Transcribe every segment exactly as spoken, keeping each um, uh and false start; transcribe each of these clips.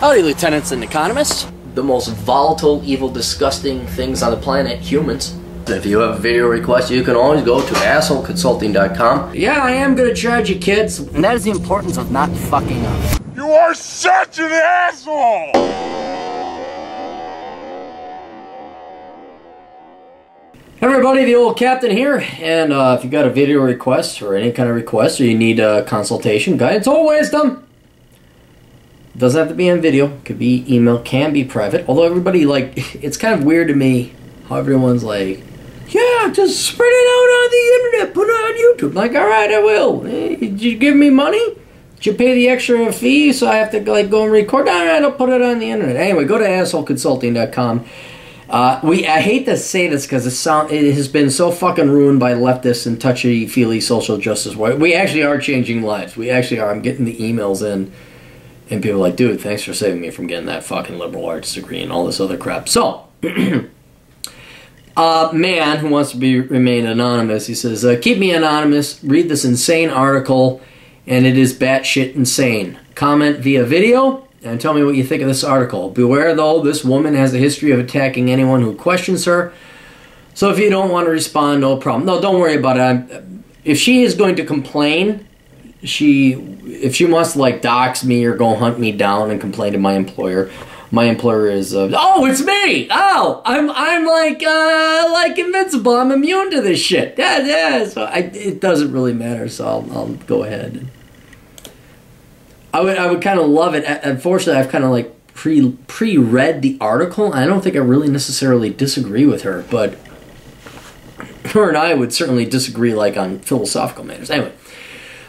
Howdy, lieutenants and economists. The most volatile, evil, disgusting things on the planet, humans. If you have a video request, you can always go to asshole consulting dot com. Yeah, I am gonna charge you, kids. And that is the importance of not fucking up. You are such an asshole! Hey everybody, the old captain here, and uh, if you got a video request or any kind of request, or you need a consultation, guidance, or wisdom, doesn't have to be on video, could be email, can be private. Although everybody, like, it's kind of weird to me how everyone's like, yeah, just spread it out on the internet, put it on YouTube. I'm like, all right, I will. Hey, did you give me money? Did you pay the extra fee so I have to like go and record? All right, I'll put it on the internet. Anyway, go to asshole consulting dot com. Uh, we I hate to say this because it sound it has been so fucking ruined by leftists and touchy-feely social justice. We actually are changing lives. We actually are. I'm getting the emails in, and people are like, dude, thanks for saving me from getting that fucking liberal arts degree and all this other crap. So, uh, man who wants to be remain anonymous, he says, uh, keep me anonymous. Read this insane article, and it is batshit insane. Comment via video. And tell me what you think of this article. Beware, though, this woman has a history of attacking anyone who questions her. So if you don't want to respond, no problem. No, don't worry about it. I'm, if she is going to complain, she, if she wants to, like, dox me or go hunt me down and complain to my employer, my employer is, uh, oh, it's me! Oh, I'm, I'm like, uh, like invincible. I'm immune to this shit. Yeah, yeah. So I, it doesn't really matter, so I'll, I'll go ahead. I would, I would kind of love it. Unfortunately, I've kind of like pre, pre-read the article. I don't think I really necessarily disagree with her, but her and I would certainly disagree like on philosophical matters. Anyway,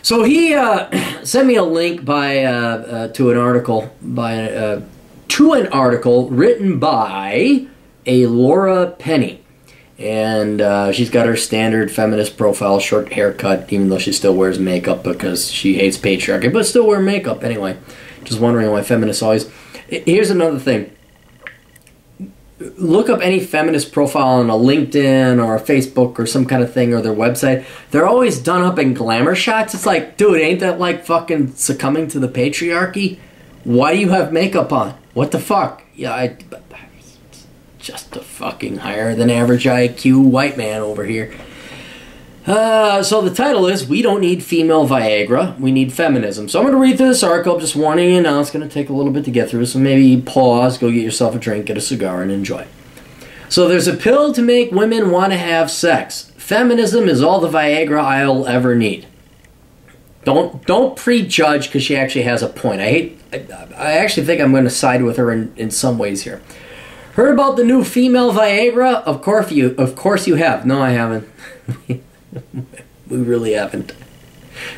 so he uh, sent me a link by uh, uh, to an article by uh, to an article written by a Laura Penny, and uh, she's got her standard feminist profile, short haircut, even though she still wears makeup because she hates patriarchy, but still wear makeup anyway. Just wondering why feminists always... Here's another thing. Look up any feminist profile on a LinkedIn or a Facebook or some kind of thing or their website. They're always done up in glamour shots. It's like, dude, ain't that like fucking succumbing to the patriarchy? Why do you have makeup on? What the fuck? Yeah, I... just a fucking higher than average I Q white man over here. Uh, so the title is, we don't need female Viagra, we need feminism. So I'm going to read through this article, just warning you now, it's going to take a little bit to get through, so maybe pause, go get yourself a drink, get a cigar, and enjoy. So there's a pill to make women want to have sex. Feminism is all the Viagra I'll ever need. Don't don't prejudge, because she actually has a point. I hate. I, I actually think I'm going to side with her in, in some ways here. Heard about the new female Viagra? Of course you, of course you have. No, I haven't. we really haven't.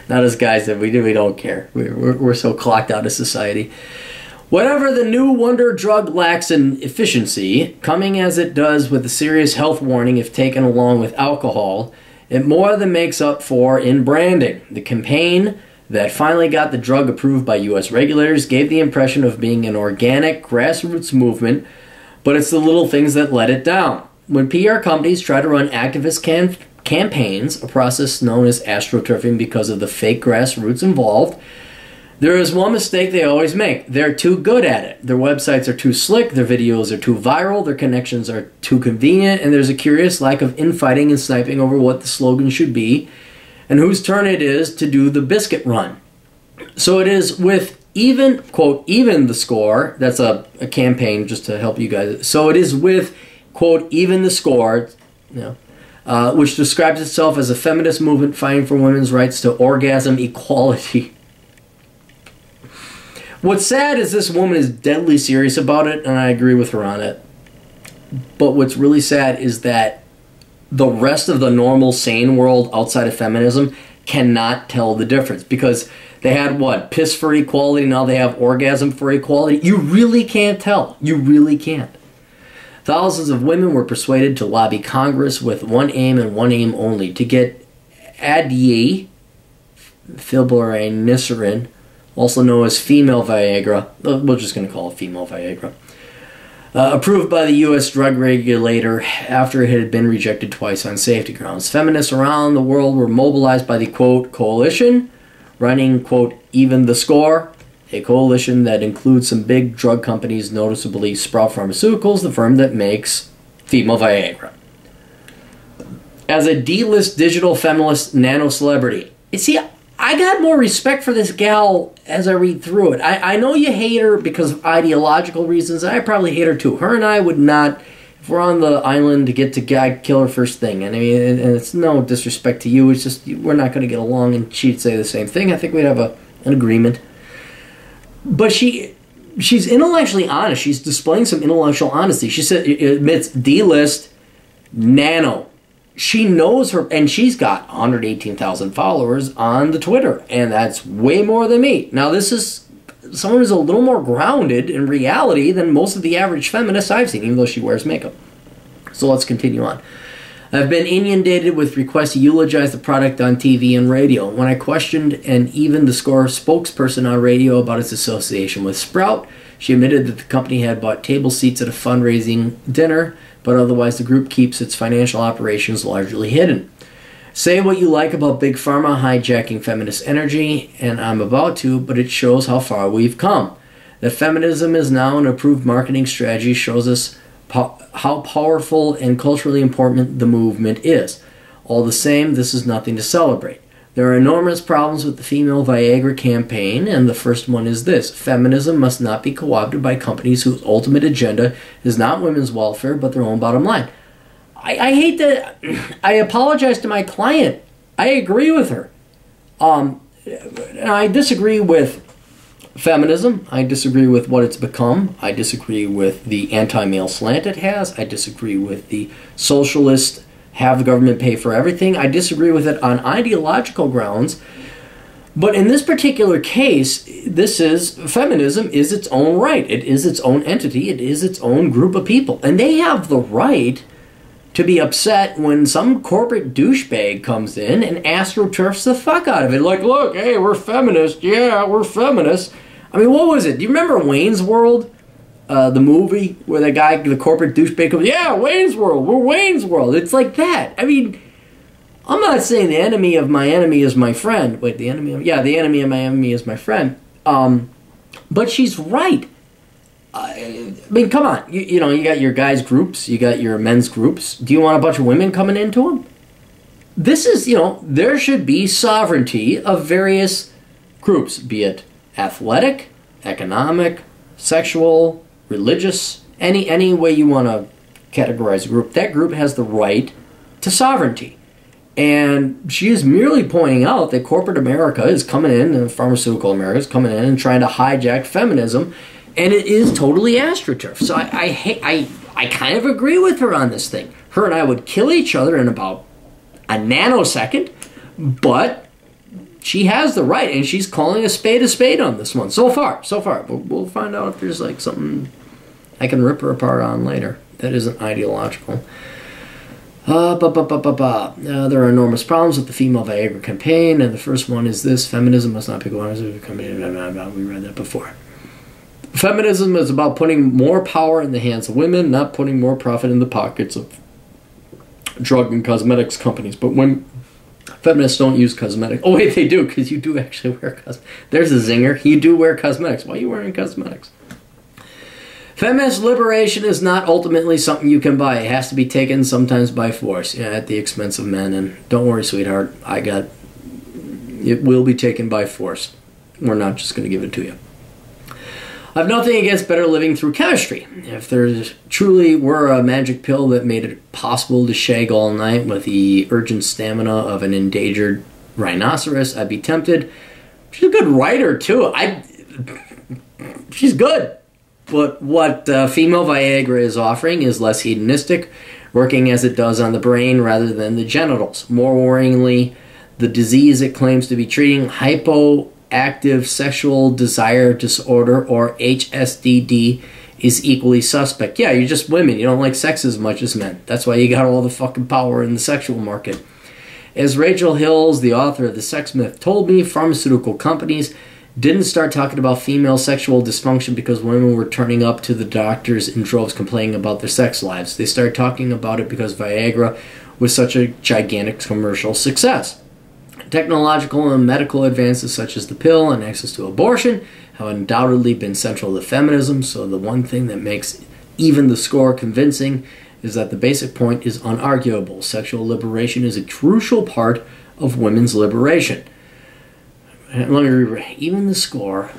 Not as guys that we do. We don't care. We're, we're so clocked out of society. Whatever the new wonder drug lacks in efficiency, coming as it does with a serious health warning if taken along with alcohol, it more than makes up for in branding. The campaign that finally got the drug approved by U S regulators gave the impression of being an organic grassroots movement, but it's the little things that let it down. When P R companies try to run activist cam campaigns, a process known as astroturfing because of the fake grassroots involved, there is one mistake they always make. They're too good at it. Their websites are too slick, their videos are too viral, their connections are too convenient, and there's a curious lack of infighting and sniping over what the slogan should be and whose turn it is to do the biscuit run. So it is with Even, quote, even the score, that's a, a campaign just to help you guys. So it is with, quote, even the score, you know, uh, which describes itself as a feminist movement fighting for women's rights to orgasm equality. What's sad is this woman is deadly serious about it, and I agree with her on it. But what's really sad is that the rest of the normal, sane world outside of feminism cannot tell the difference, because they had what? Piss for equality, now they have orgasm for equality. You really can't tell. You really can't. Thousands of women were persuaded to lobby Congress with one aim and one aim only, to get Adye Filborain-Nisserin, also known as female Viagra, we're just going to call it female Viagra, Uh, approved by the U S drug regulator after it had been rejected twice on safety grounds. Feminists around the world were mobilized by the, quote, coalition, running, quote, even the score, a coalition that includes some big drug companies, noticeably Sprout Pharmaceuticals, the firm that makes female Viagra. As a D-list digital feminist nano-celebrity, you see, I got more respect for this gal as I read through it. I, I know you hate her because of ideological reasons. I probably hate her too. Her and I would not, if we're on the island to get to, I'd kill her first thing. And I mean, and it's no disrespect to you. It's just we're not going to get along, and she'd say the same thing. I think we'd have a, an agreement. But she, she's intellectually honest. She's displaying some intellectual honesty. She said, admits D-list, nano. She knows her, and she's got one hundred eighteen thousand followers on the Twitter, and that's way more than me. Now, this is someone who's a little more grounded in reality than most of the average feminists I've seen, even though she wears makeup. So let's continue on. I've been inundated with requests to eulogize the product on T V and radio. When I questioned an Even the Score spokesperson on radio about its association with Sprout, she admitted that the company had bought table seats at a fundraising dinner, but otherwise the group keeps its financial operations largely hidden. Say what you like about Big Pharma hijacking feminist energy, and I'm about to, but it shows how far we've come. That feminism is now an approved marketing strategy shows us po how powerful and culturally important the movement is. All the same, this is nothing to celebrate. There are enormous problems with the female Viagra campaign, and the first one is this. Feminism must not be co-opted by companies whose ultimate agenda is not women's welfare, but their own bottom line. I, I hate that. I apologize to my client. I agree with her. Um, I disagree with feminism. I disagree with what it's become. I disagree with the anti-male slant it has. I disagree with the socialist have the government pay for everything. I disagree with it on ideological grounds, but in this particular case, this is, feminism is its own right. It is its own entity. It is its own group of people, and they have the right to be upset when some corporate douchebag comes in and astroturfs the fuck out of it. Like, look, hey, we're feminist. Yeah, we're feminist. I mean, what was it? Do you remember Wayne's World? Uh, the movie where the guy, the corporate douchebag goes, yeah, Wayne's World, we're Wayne's World. It's like that. I mean, I'm not saying the enemy of my enemy is my friend. Wait, the enemy of, yeah, the enemy of my enemy is my friend. Um, but she's right. I, I mean, come on. You, you know, you got your guys' groups, you got your men's groups. Do you want a bunch of women coming into them? This is, you know, there should be sovereignty of various groups, be it athletic, economic, sexual, religious, any any way you want to categorize a group. That group has the right to sovereignty. And she is merely pointing out that corporate America is coming in, and pharmaceutical America is coming in and trying to hijack feminism, and it is totally astroturf. So I I, I I kind of agree with her on this thing. Her and I would kill each other in about a nanosecond, but she has the right, and she's calling a spade a spade on this one. So far, so far. But we'll find out if there's like something I can rip her apart on later. That isn't ideological. Uh, ba, ba, ba, ba, ba. Uh, there are enormous problems with the female Viagra campaign, and the first one is this. Feminism must not be going to come in. We read that before. Feminism is about putting more power in the hands of women, not putting more profit in the pockets of drug and cosmetics companies. But when feminists don't use cosmetics. Oh, wait, they do, because you do actually wear cosmetics. There's a zinger. You do wear cosmetics. Why are you wearing cosmetics? Feminist liberation is not ultimately something you can buy. It has to be taken sometimes by force, yeah, at the expense of men. And don't worry, sweetheart, I got... It will be taken by force. We're not just going to give it to you. I've nothing against better living through chemistry. If there truly were a magic pill that made it possible to shag all night with the urgent stamina of an endangered rhinoceros, I'd be tempted. She's a good writer, too. I, she's good. But what uh, female Viagra is offering is less hedonistic, working as it does on the brain rather than the genitals. More worryingly, the disease it claims to be treating, hypo... active sexual desire disorder, or H S D D, is equally suspect. Yeah, you're just women. You don't like sex as much as men. That's why you got all the fucking power in the sexual market. As Rachel Hills, the author of The Sex Myth, told me, pharmaceutical companies didn't start talking about female sexual dysfunction because women were turning up to the doctors in droves complaining about their sex lives. They started talking about it because Viagra was such a gigantic commercial success. Technological and medical advances such as the pill and access to abortion have undoubtedly been central to feminism, so the one thing that makes Even the Score convincing is that the basic point is unarguable. Sexual liberation is a crucial part of women's liberation. And let me reread. Even the Score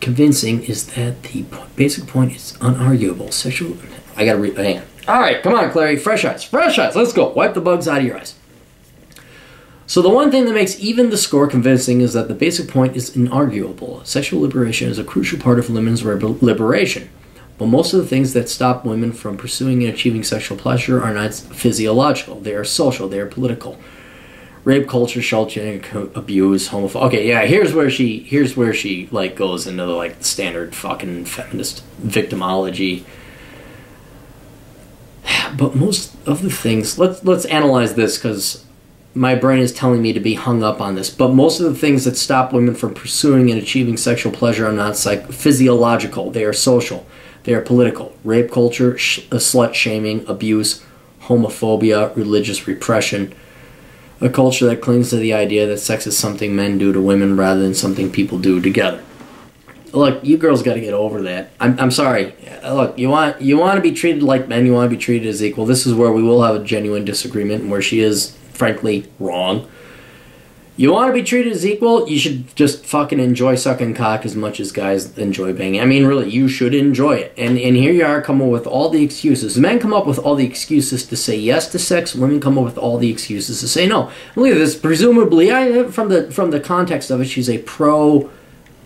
convincing is that the basic point is unarguable. Sexual... I gotta read... Hang on. All right, come on, Clary. Fresh eyes. Fresh eyes. Let's go. Wipe the bugs out of your eyes. So the one thing that makes Even the Score convincing is that the basic point is unarguable. Sexual liberation is a crucial part of women's liberation. But most of the things that stop women from pursuing and achieving sexual pleasure are not physiological. They are social. They are political. Rape culture, child abuse, homophobia. Okay, yeah, here's where she, here's where she like goes into the like standard fucking feminist victimology. But most of the things, let's let's analyze this because my brain is telling me to be hung up on this. But most of the things that stop women from pursuing and achieving sexual pleasure are not psych physiological. They are social. They are political. Rape culture, sh slut-shaming, abuse, homophobia, religious repression. A culture that clings to the idea that sex is something men do to women rather than something people do together. Look, you girls got to get over that. I'm, I'm sorry. Look, you want you want to be treated like men. You want to be treated as equal. This is where we will have a genuine disagreement and where she is, frankly, wrong. You want to be treated as equal? You should just fucking enjoy sucking cock as much as guys enjoy banging. I mean, really, you should enjoy it. And and here you are coming up with all the excuses. Men come up with all the excuses to say yes to sex. Women come up with all the excuses to say no. And look at this. Presumably, I, from the from the context of it, she's a pro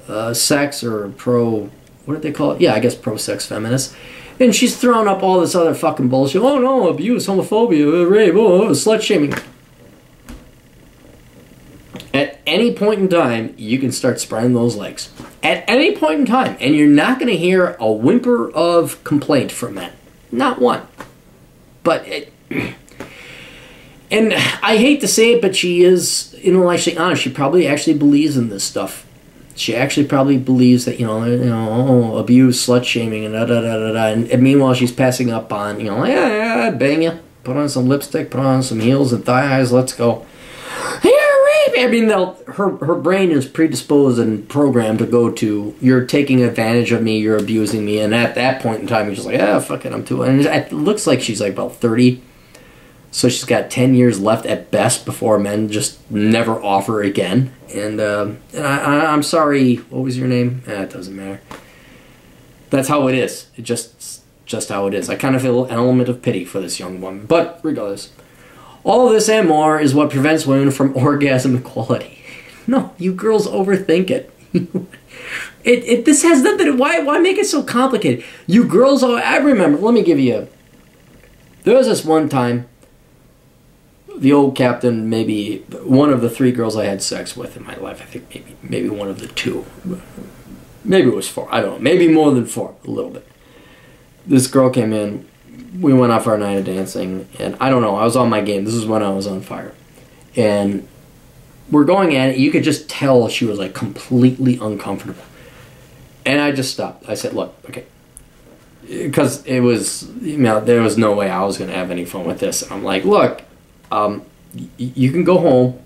uh, sex or pro what did they call it? Yeah, I guess pro sex feminist. And she's throwing up all this other fucking bullshit. Oh no, abuse, homophobia, rape, oh, slut shaming. At any point in time, you can start spreading those legs. At any point in time, and you're not going to hear a whimper of complaint from men. Not one. But, it, and I hate to say it, but she is intellectually honest. She probably actually believes in this stuff. She actually probably believes that, you know, you know oh, abuse, slut-shaming, and da-da-da-da-da. And meanwhile, she's passing up on, you know, yeah, yeah, bang you. Put on some lipstick, put on some heels and thighs, let's go. I mean, her, her brain is predisposed and programmed to go to, you're taking advantage of me, you're abusing me, and at that point in time, you're just like, ah, fuck it, I'm too... And it looks like she's like about thirty, so she's got ten years left at best before men just never offer again. And, uh, and I, I, I'm sorry, what was your name? Eh, it doesn't matter. That's how it is. It just, just how it is. I kind of feel an element of pity for this young woman, but regardless... All of this and more is what prevents women from orgasm equality. No, you girls overthink it. it, it this has nothing. Why why make it so complicated? You girls. Oh, I remember. Let me give you. A, there was this one time. The old captain, maybe one of the three girls I had sex with in my life. I think maybe maybe one of the two. Maybe it was four. I don't know. Maybe more than four. A little bit. This girl came in. We went off our night of dancing, and I don't know, I was on my game. This is when I was on fire. And we're going at it. You could just tell she was, like, completely uncomfortable. And I just stopped. I said, look, okay. Because it was, you know, there was no way I was going to have any fun with this. And I'm like, look, um, you can go home,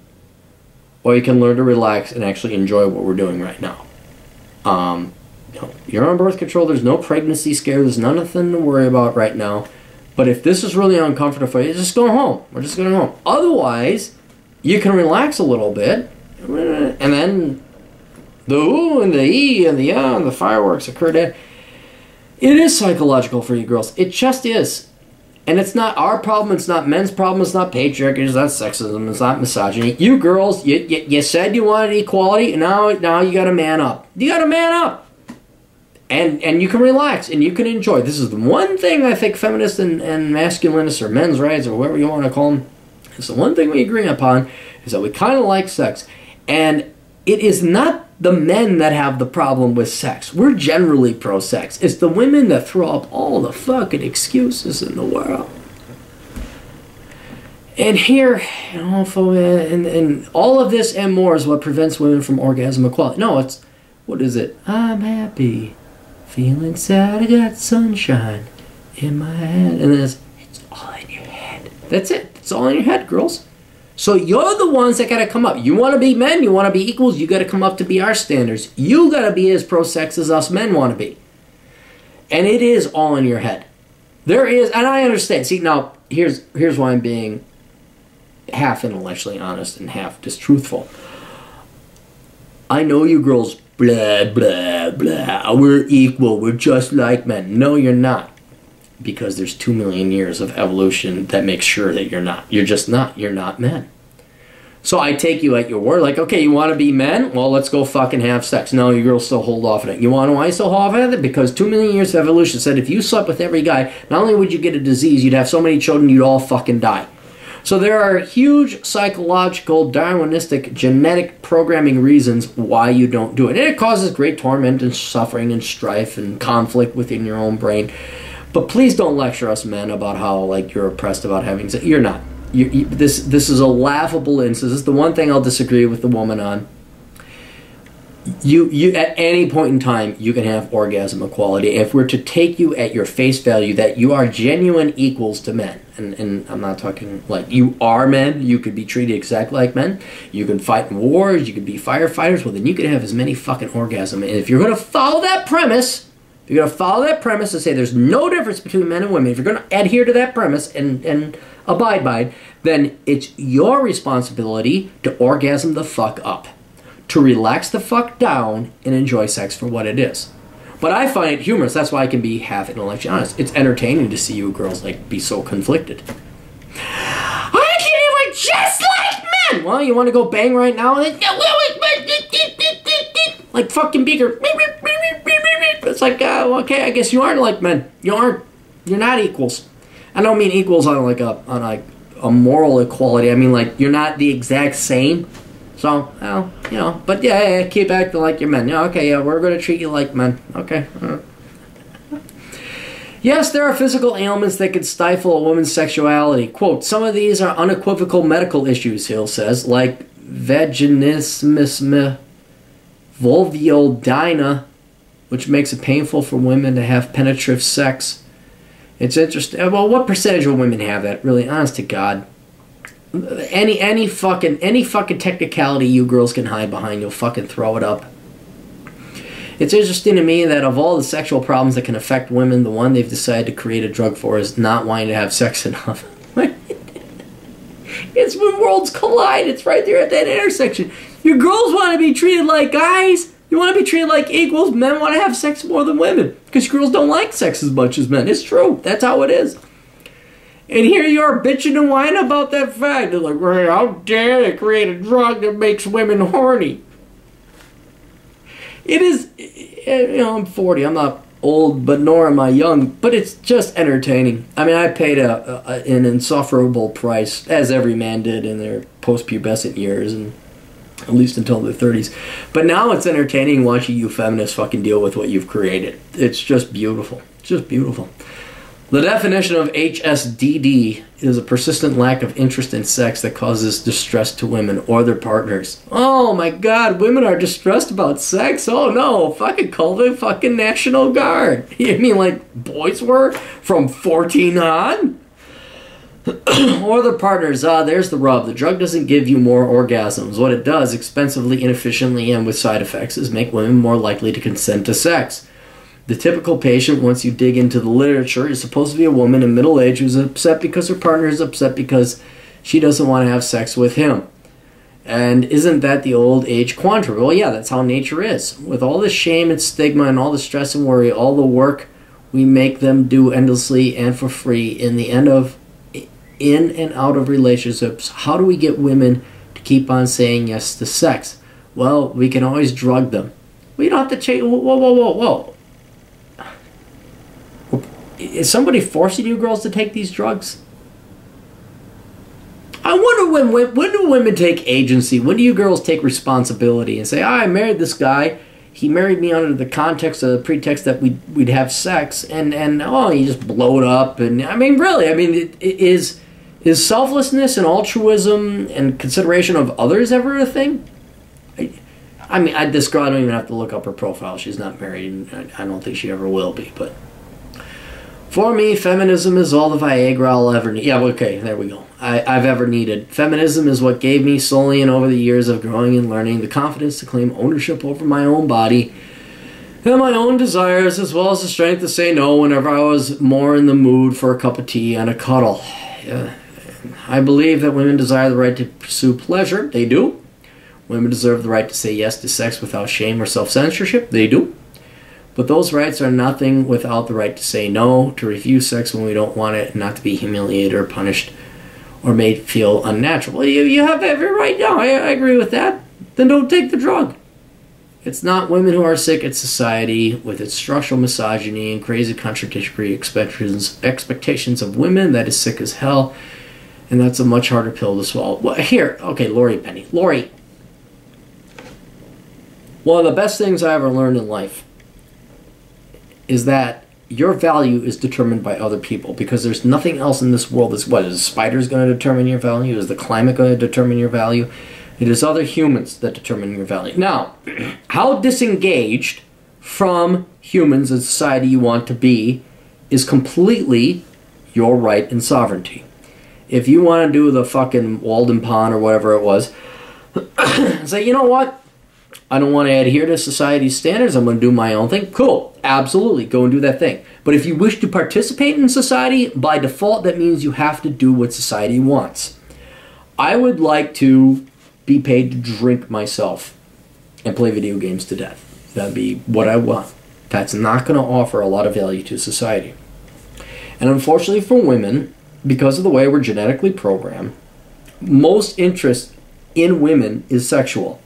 or you can learn to relax and actually enjoy what we're doing right now. Um, you know, you're on birth control. There's no pregnancy scare. There's nothing to worry about right now. But if this is really uncomfortable for you, just go home. We're just going home. Otherwise, you can relax a little bit. And then the ooh and the ee and the ah and the fireworks occurred. It is psychological for you girls. It just is. And it's not our problem. It's not men's problem. It's not patriarchy. It's not sexism. It's not misogyny. You girls, you, you, you said you wanted equality, and now, now you got to man up. You got to man up. And and you can relax, and you can enjoy. This is the one thing I think feminists and, and masculinists or men's rights or whatever you want to call them, it's the one thing we agree upon is that we kind of like sex. And it is not the men that have the problem with sex. We're generally pro-sex. It's the women that throw up all the fucking excuses in the world. And here, and, and all of this and more is what prevents women from orgasm equality. No, it's, what is it? I'm happy. Feeling sad, I got sunshine in my head. And then it's, it's all in your head. That's it. It's all in your head, girls. So you're the ones that got to come up. You want to be men, you want to be equals, you got to come up to be our standards. You got to be as pro-sex as us men want to be. And it is all in your head. There is, and I understand. See, now, here's, here's why I'm being half intellectually honest and half distruthful. I know you girls, blah, blah, blah, we're equal, we're just like men. No, you're not. Because there's two million years of evolution that makes sure that you're not. You're just not. You're not men. So I take you at your word. Like, okay, you want to be men? Well, let's go fucking have sex. No, you girls still hold off on it. You want to why still hold off on it? Because two million years of evolution said if you slept with every guy, not only would you get a disease, you'd have so many children, you'd all fucking die. So there are huge psychological, Darwinistic, genetic programming reasons why you don't do it. And it causes great torment and suffering and strife and conflict within your own brain. But please don't lecture us men about how, like, you're oppressed about having sex. You're not. You, you, this this is a laughable instance. This is the one thing I'll disagree with the woman on. You, you at any point in time, you can have orgasm equality. If we're to take you at your face value that you are genuine equals to men, and, and I'm not talking like you are men, you could be treated exactly like men, you can fight in wars, you could be firefighters, well, then you could have as many fucking orgasms. And if you're going to follow that premise... If you're going to follow that premise and say there's no difference between men and women, if you're going to adhere to that premise and, and abide by it, then it's your responsibility to orgasm the fuck up, to relax the fuck down, and enjoy sex for what it is. But I find it humorous. That's why I can be half intellectually honest. It's entertaining to see you girls like be so conflicted. I can't even just like men! Well, you want to go bang right now? Like fucking Beaker. It's like, uh, okay, I guess you aren't like men. You aren't. You're not equals. I don't mean equals on like a on like a moral equality. I mean like you're not the exact same. So, well, you know. But yeah, yeah, keep acting like you're men. Yeah, okay, yeah, we're gonna treat you like men. Okay. Uh. Yes, there are physical ailments that could stifle a woman's sexuality. Quote: some of these are unequivocal medical issues. Hill says, like vaginismus, vulvodynia, which makes it painful for women to have penetrative sex. It's interesting. Well, what percentage of women have that? Really, honest to God. Any any fucking any fucking technicality you girls can hide behind, you'll fucking throw it up. It's interesting to me that of all the sexual problems that can affect women, the one they've decided to create a drug for is not wanting to have sex enough. It's when worlds collide. It's right there at that intersection. Your girls want to be treated like guys. You want to be treated like equals. Men want to have sex more than women because girls don't like sex as much as men. It's true. That's how it is. And here you are bitching and whining about that fact. They're like, well, how dare they create a drug that makes women horny? It is, you know, I'm forty. I'm not old, but nor am I young. But it's just entertaining. I mean, I paid a, a an insufferable price, as every man did in their post-pubescent years, and at least until the thirties. But now it's entertaining watching you feminists fucking deal with what you've created. It's just beautiful. It's just beautiful. The definition of H S D D is a persistent lack of interest in sex that causes distress to women or their partners. Oh my God, women are distressed about sex? Oh no, fucking call the fucking National Guard. You mean like boys were from fourteen on? Or the partners, ah, there's the rub. The drug doesn't give you more orgasms. What it does, expensively, inefficiently, and with side effects, is make women more likely to consent to sex. The typical patient, once you dig into the literature, is supposed to be a woman in middle age who's upset because her partner is upset because she doesn't want to have sex with him. And isn't that the old age quandary? Well, yeah, that's how nature is. With all the shame and stigma and all the stress and worry, all the work we make them do endlessly and for free, in the end of in and out of relationships, how do we get women to keep on saying yes to sex? Well, we can always drug them. We don't have to change. Whoa, whoa, whoa, whoa. Is somebody forcing you girls to take these drugs? I wonder when, when, when do women take agency? When do you girls take responsibility and say, oh, I married this guy. He married me under the context of the pretext that we'd, we'd have sex. And, and, oh, you just blow it up. And I mean, really, I mean, it, it is... Is selflessness and altruism and consideration of others ever a thing? I, I mean, I, this girl, I don't even have to look up her profile. She's not married, and I, I don't think she ever will be. But For me, feminism is all the Viagra I'll ever need. Yeah, okay, there we go. I, I've ever needed. Feminism is what gave me solely and over the years of growing and learning the confidence to claim ownership over my own body and my own desires, as well as the strength to say no whenever I was more in the mood for a cup of tea and a cuddle. Yeah. I believe that women desire the right to pursue pleasure. They do. Women deserve the right to say yes to sex without shame or self-censorship. They do. But those rights are nothing without the right to say no, to refuse sex when we don't want it, and not to be humiliated or punished or made feel unnatural. You, you have every right. No, I, I agree with that. Then don't take the drug. It's not women who are sick, it's society with its structural misogyny and crazy contradictory expectations, expectations of women that is sick as hell. And that's a much harder pill to swallow. Well, here, okay, Laura Penny. Laura, one of the best things I ever learned in life is that your value is determined by other people, because there's nothing else in this world that's, what, is spiders going to determine your value? Is the climate going to determine your value? It is other humans that determine your value. Now, how disengaged from humans and society you want to be is completely your right and sovereignty. If you want to do the fucking Walden Pond or whatever it was, say, you know what? I don't want to adhere to society's standards. I'm going to do my own thing. Cool. Absolutely. Go and do that thing. But if you wish to participate in society, by default, that means you have to do what society wants. I would like to be paid to drink myself and play video games to death. That'd be what I want. That's not going to offer a lot of value to society. And unfortunately for women, because of the way we're genetically programmed, most interest in women is sexual,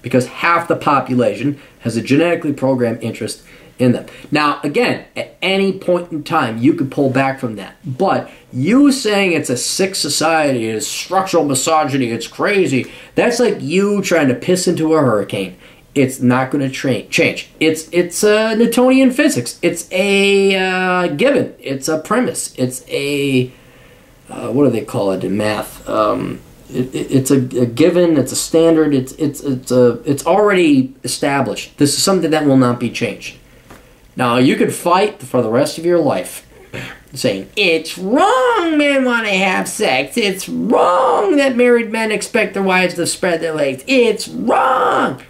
because half the population has a genetically programmed interest in them. Now, again, at any point in time, you could pull back from that. But you saying it's a sick society, it's structural misogyny, it's crazy, that's like you trying to piss into a hurricane. It's not going to change. It's it's uh, Newtonian physics. It's a uh, given. It's a premise. It's a... Uh, what do they call it in math? Um, it, it, it's a, a given. It's a standard. It's it's it's a it's already established. This is something that will not be changed. Now you could fight for the rest of your life, saying it's wrong men want to have sex. It's wrong that married men expect their wives to spread their legs. It's wrong.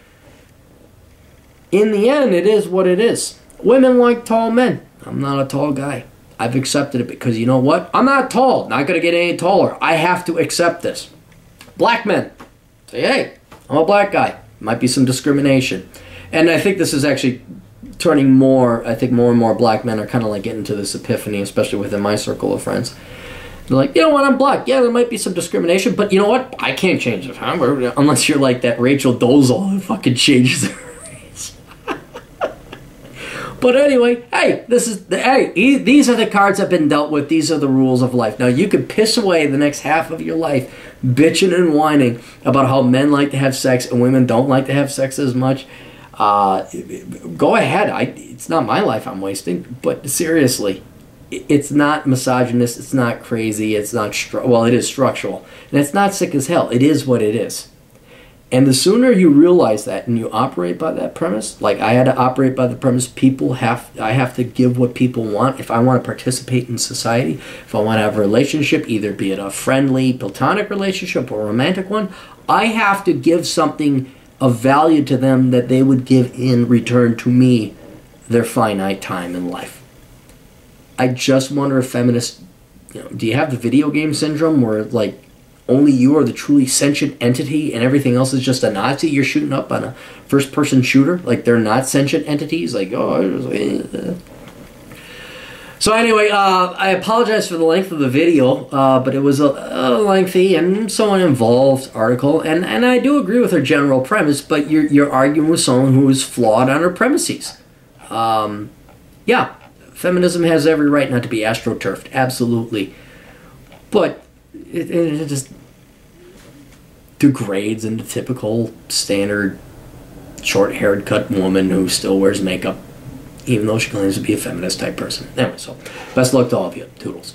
In the end, it is what it is. Women like tall men. I'm not a tall guy. I've accepted it because you know what? I'm not tall. Not going to get any taller. I have to accept this. Black men. Say, hey, I'm a black guy. Might be some discrimination. And I think this is actually turning more, I think more and more black men are kind of like getting to this epiphany, especially within my circle of friends. They're like, you know what? I'm black. Yeah, there might be some discrimination, but you know what? I can't change it. Huh? Unless you're like that Rachel Dolezal who fucking changes it. But anyway, hey, this is the, hey, e these are the cards that have been dealt with. These are the rules of life. Now, you could piss away the next half of your life bitching and whining about how men like to have sex and women don't like to have sex as much. Uh, go ahead. I, it's not my life I'm wasting. But seriously, it's not misogynist. It's not crazy. It's not, stru well, it is structural. And it's not sick as hell. It is what it is. And the sooner you realize that and you operate by that premise, like I had to operate by the premise, people have, I have to give what people want. If I want to participate in society, if I want to have a relationship, either be it a friendly, platonic relationship or a romantic one, I have to give something of value to them that they would give in return to me their finite time in life. I just wonder if feminists, you know, do you have the video game syndrome where like, only you are the truly sentient entity and everything else is just a Nazi you're shooting up on a first-person shooter? Like, they're not sentient entities? Like, oh... So anyway, uh, I apologize for the length of the video, uh, but it was a, a lengthy and somewhat involved article, and, and I do agree with her general premise, but you're, you're arguing with someone who is flawed on her premises. Um, yeah, feminism has every right not to be astroturfed, absolutely. But... It, it, it just degrades into typical standard short-haired cut woman who still wears makeup even though she claims to be a feminist type person. Anyway, so best luck to all of you. Toodles.